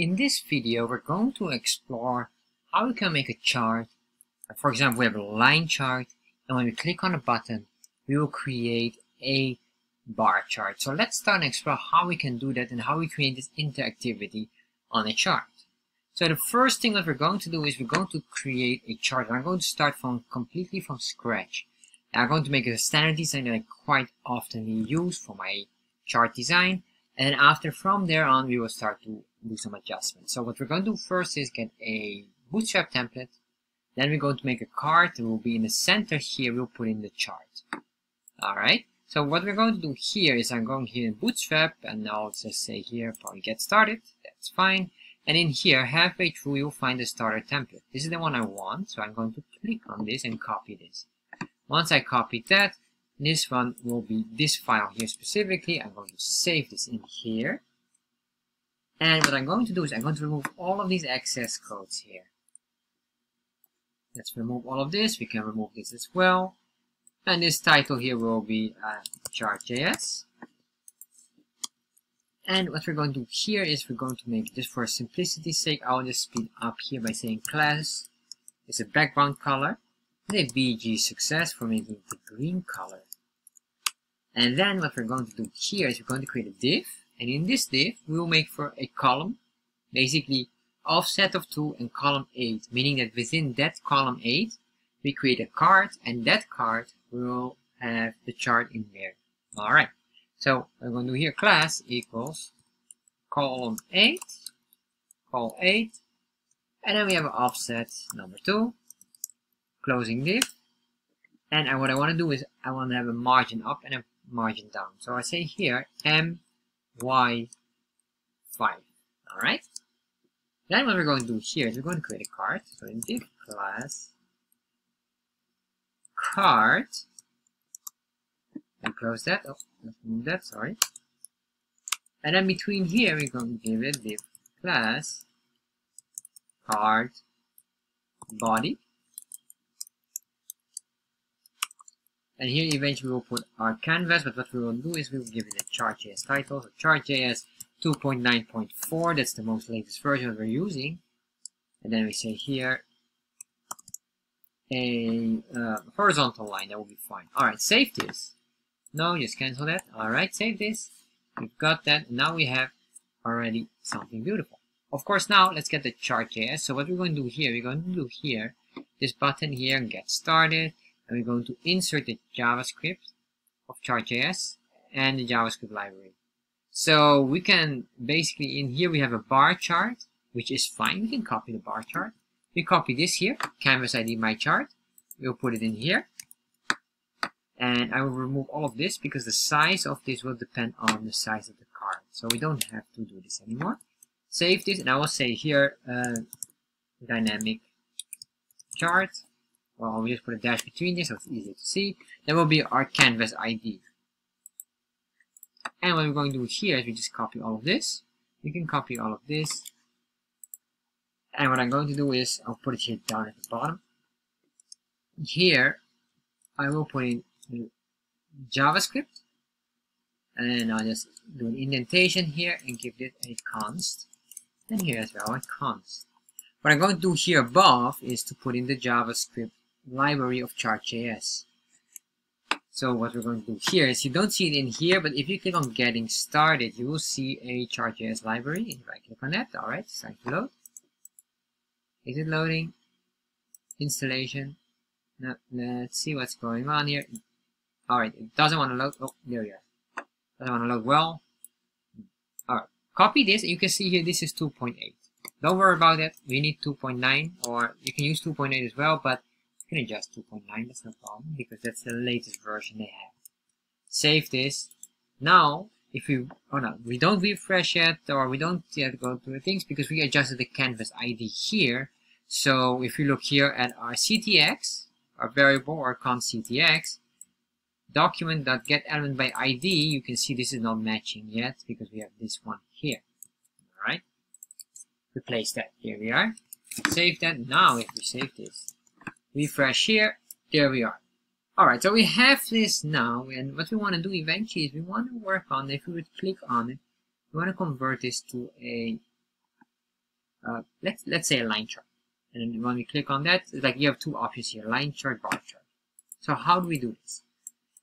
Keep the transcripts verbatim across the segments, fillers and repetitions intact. In this video, we're going to explore how we can make a chart. For example, we have a line chart, and when we click on a button, we will create a bar chart. So let's start and explore how we can do that and how we create this interactivity on a chart. So the first thing that we're going to do is we're going to create a chart, and I'm going to start from completely from scratch. And I'm going to make a standard design that I quite often use for my chart design. And after from there on, we will start to do some adjustments. So what we're going to do first is get a bootstrap template. Then we're going to make a card that will be in the center here. We'll put in the chart. All right. So what we're going to do here is I'm going here in bootstrap, and I'll just say here, probably get started. That's fine. And in here, halfway through, you'll find the starter template. This is the one I want. So I'm going to click on this and copy this. Once I copy that, this one will be this file here specifically. I'm going to save this in here. And what I'm going to do is I'm going to remove all of these access codes here. Let's remove all of this. We can remove this as well. And this title here will be uh, Chart.js. And what we're going to do here is we're going to make this for simplicity's sake. I'll just speed up here by saying class is a background color. A B G success for making the green color. And then what we're going to do here is we're going to create a div, and in this div we will make for a column, basically offset of two and column eight, meaning that within that column eight we create a card, and that card will have the chart in there. All right, so we're going to do here class equals column eight, col eight, and then we have an offset number two. Closing div, and I, what I want to do is I want to have a margin up and a margin down. So I say here M Y five. Alright. Then what we're going to do here is we're going to create a card. So in div class card, and close that. Oh, let's move that, sorry. And then between here we're going to give it div class card body. And here eventually we'll put our canvas, but what we will do is we will give it a Chart.js title. So Chart.js two point nine point four, that's the most latest version we're using. And then we say here a uh, horizontal line, that will be fine. Alright, save this. No, just cancel that. Alright, save this. We've got that. Now we have already something beautiful. Of course, now let's get the Chart.js. So what we're going to do here, we're going to do here, this button here, get started. And we're going to insert the JavaScript of Chart.js and the JavaScript library. So we can basically, in here we have a bar chart, which is fine. We can copy the bar chart. We copy this here, canvas I D my chart. We'll put it in here. And I will remove all of this because the size of this will depend on the size of the card. So we don't have to do this anymore. Save this, and I will say here uh, dynamic chart. Well, we just put a dash between this so it's easy to see. That will be our canvas I D. And what we're going to do here is we just copy all of this. We can copy all of this. And what I'm going to do is I'll put it here down at the bottom. Here, I will put in JavaScript. And I'll just do an indentation here and give it a const. And here as well, a const. What I'm going to do here above is to put in the JavaScript library of Chart.js. So what we're going to do here is, you don't see it in here, but if you click on getting started, you will see a Chart.js library. If I click on that, alright, it's time to load. Is it loading? Installation. Now, let's see what's going on here. Alright, it doesn't want to load. Oh, there we are. Doesn't want to load well. Alright, copy this, and you can see here this is two point eight. Don't worry about that, we need two point nine, or you can use two point eight as well, but you can adjust two point nine, that's no problem, because that's the latest version they have. Save this. Now, if we, oh no, we don't refresh yet, or we don't yet go through the things, because we adjusted the canvas I D here. So if you look here at our C T X, our variable, or const C T X, document.getElementById, you can see this is not matching yet, because we have this one here. Alright? Replace that. Here we are. Save that. Now if we save this, refresh here, there we are. Alright, so we have this now, and what we want to do eventually is we want to work on, if we would click on it, we want to convert this to a uh, let's let's say a line chart. And when we click on that, it's like you have two options here, line chart, bar chart. So how do we do this?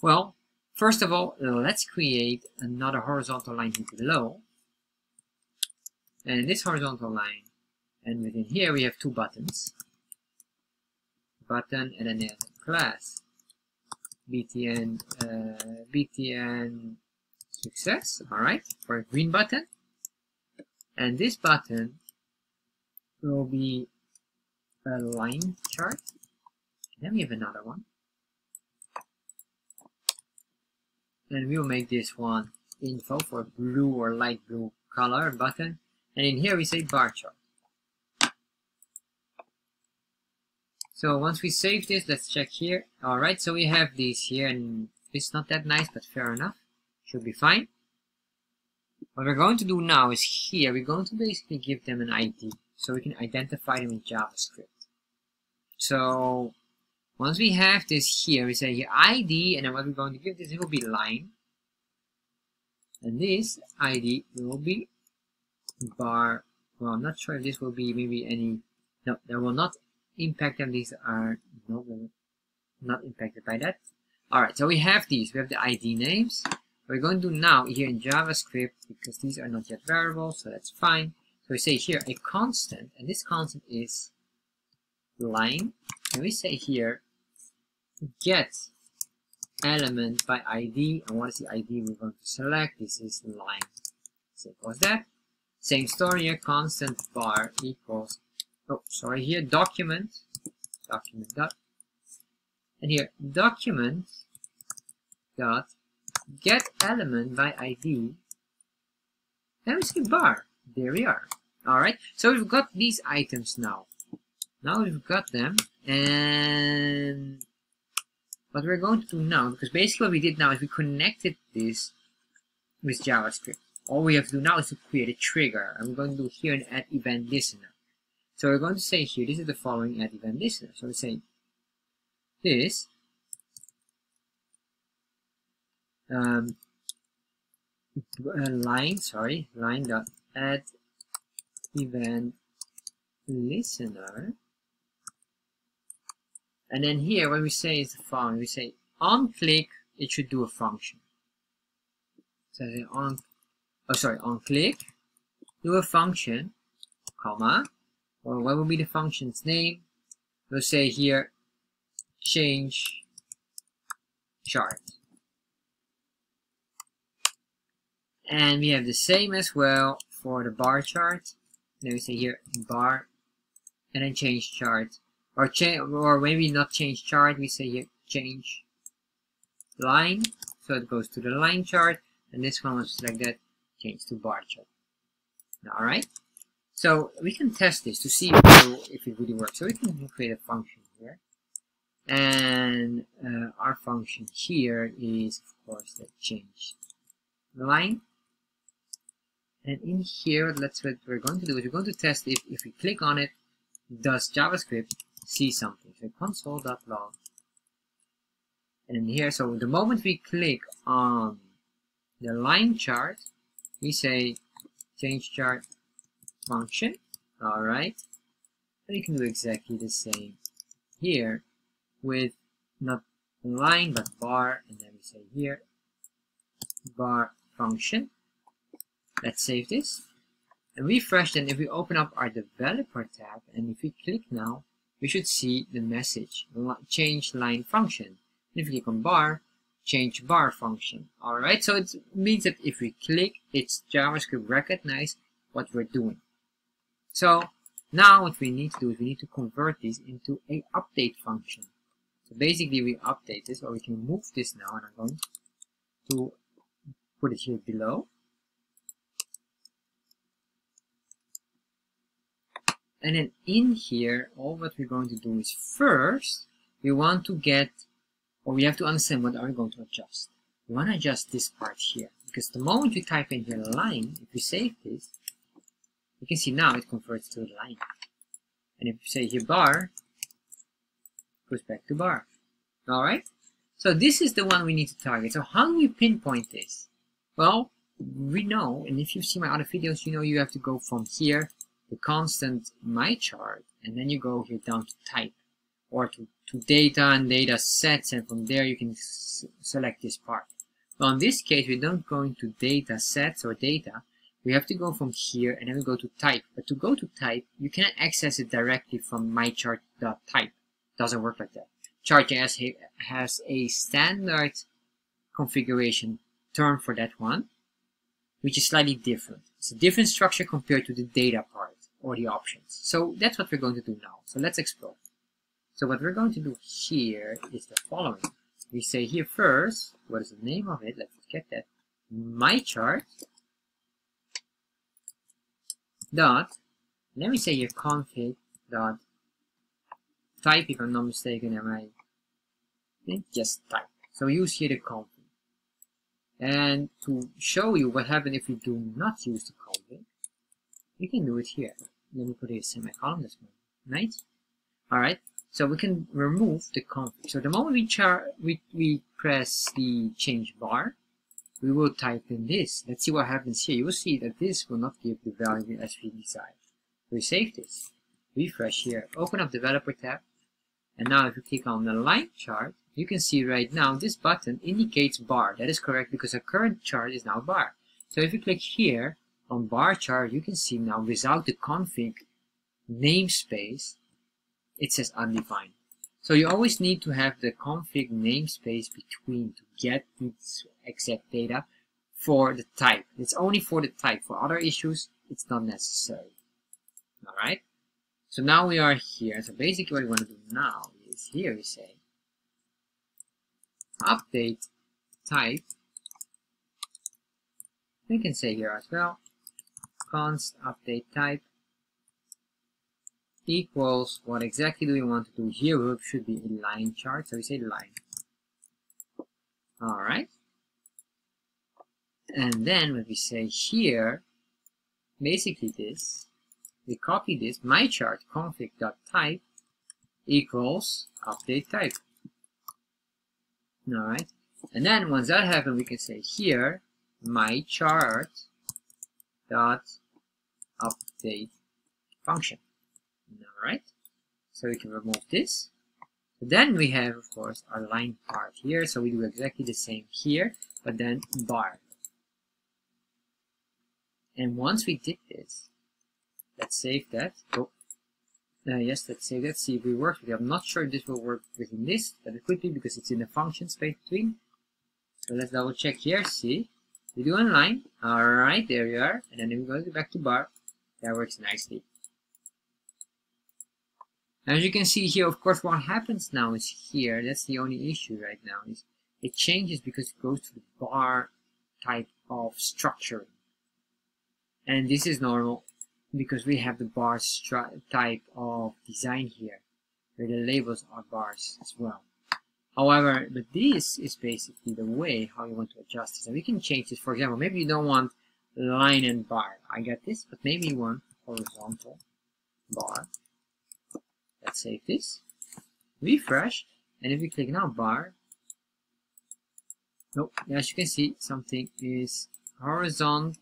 Well, first of all, let's create another horizontal line here below. And this horizontal line, and within here we have two buttons. Button and then there's a class. B T N, uh, B T N success, alright, for a green button. And this button will be a line chart. And then we have another one. And we'll make this one info for blue or light blue color button. And in here we say bar chart. So once we save this, let's check here. Alright, so we have these here, and it's not that nice, but fair enough. Should be fine. What we're going to do now is here, we're going to basically give them an I D, so we can identify them in JavaScript. So once we have this here, we say here I D, and then what we're going to give this, it will be line. And this I D will be bar, well, I'm not sure if this will be maybe any, no, there will not impact them, these are no, not impacted by that. Alright, so we have these, we have the I D names. We're going to do now here in JavaScript, because these are not yet variables, so that's fine. So we say here a constant, and this constant is line, and we say here get element by I D, and what is the I D we're going to select? This is line. So what's that? Same story here, constant bar equals, oh, sorry, here, document, document dot, and here, document dot, get element by I D, and we skip bar. There we are. Alright, so we've got these items now. Now we've got them, and what we're going to do now, because basically what we did now is we connected this with JavaScript. All we have to do now is to create a trigger, and we're going to do here an add event listener. So we're going to say here, this is the following add event listener. So we say this um, line, sorry, line dot add event listener. And then here, what we say is the following. We say on click, it should do a function. So I say on, oh sorry, on click, do a function, comma. Well, what will be the function's name? We'll say here, change chart. And we have the same as well for the bar chart. Then we say here, bar, and then change chart. Or, cha or maybe not change chart, we say here, change line. So it goes to the line chart, and this one was like that, change to bar chart. Alright? So we can test this to see if it really works. So we can create a function here. And uh, our function here is, of course, the change line. And in here, let's what we're going to do is we're going to test if, if we click on it, does JavaScript see something? So console dot log. And here, so the moment we click on the line chart, we say change chart function, all right, and you can do exactly the same here with not line but bar, and then we say here bar function. Let's save this and refresh. Then if we open up our developer tab and if we click now, we should see the message change line function. If we click on bar, change bar function. All right, so it means that if we click, it's JavaScript recognize what we're doing. So now what we need to do is we need to convert these into a update function. So basically we update this, or we can move this now, and I'm going to put it here below. And then in here, all what we're going to do is first, we want to get, or we have to understand what are we going to adjust. We want to adjust this part here, because the moment you type in here line, if you save this, you can see now it converts to a line. And if you say here bar, it goes back to bar. Alright? So this is the one we need to target. So how do we pinpoint this? Well, we know, and if you've seen my other videos, you know you have to go from here the constant mychart, and then you go here down to type or to, to data and data sets, and from there you can s select this part. Well, in this case, we don't go into data sets or data. We have to go from here and then we go to type. But to go to type, you cannot access it directly from mychart.type. Doesn't work like that. Chart.js has a standard configuration term for that one, which is slightly different. It's a different structure compared to the data part or the options. So that's what we're going to do now. So let's explore. So what we're going to do here is the following. We say here first, what is the name of it? Let's get that. mychart. Dot, let me say here config dot type, if I'm not mistaken, am I? Yes, type. So use here the config. And to show you what happens if we do not use the config, we can do it here. Let me put it in semicolon, that's right. Alright, so we can remove the config. So the moment we, char we, we press the change bar, we will type in this. Let's see what happens here. You will see that this will not give the value as we desired. We save this, refresh here, open up developer tab, and now if you click on the line chart, you can see right now this button indicates bar. That is correct, because our current chart is now bar. So if you click here on bar chart, you can see now without the config namespace, it says undefined. So you always need to have the config namespace between to get its exact data for the type. It's only for the type. For other issues, it's not necessary. Alright? So now we are here. So basically what we want to do now is here we say update type. We can say here as well const update type equals, what exactly do we want to do here? Well, it should be a line chart, so we say line. Alright. And then when we say here, basically this, we copy this, mychart config.type equals update type. Alright. And then once that happens, we can say here, mychart dot update function. Alright, so we can remove this. Then we have, of course, our line part here. So we do exactly the same here, but then bar. And once we did this, let's save that. Oh, uh, yes, let's save that. See if we work with it. I'm not sure if this will work within this, but it could be because it's in the function space between. So let's double check here. See, we do online. Alright, there we are. And then we go back to bar. That works nicely. As you can see here, of course, what happens now is here, that's the only issue right now, is it changes because it goes to the bar type of structuring. And this is normal because we have the bar stru type of design here, where the labels are bars as well. However, but this is basically the way how you want to adjust this. And we can change this. For example, maybe you don't want line and bar. I got this, but maybe you want horizontal bar. Let's save this, refresh, and if we click now bar, nope, as you can see, something is horizontal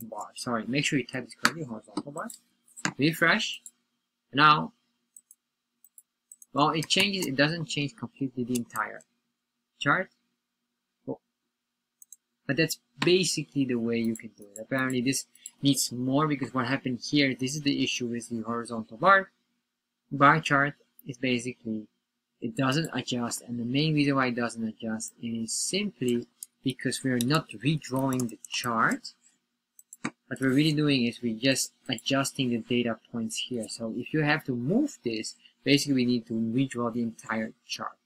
bar. Sorry, make sure you type this correctly, horizontal bar. Refresh. Now, well, it changes, it doesn't change completely the entire chart. Oh. But that's basically the way you can do it. Apparently this needs more, because what happened here, this is the issue with the horizontal bar. Bar chart is basically, it doesn't adjust, and the main reason why it doesn't adjust is simply because we're not redrawing the chart. What we're really doing is we're just adjusting the data points here. So if you have to move this, basically we need to redraw the entire chart.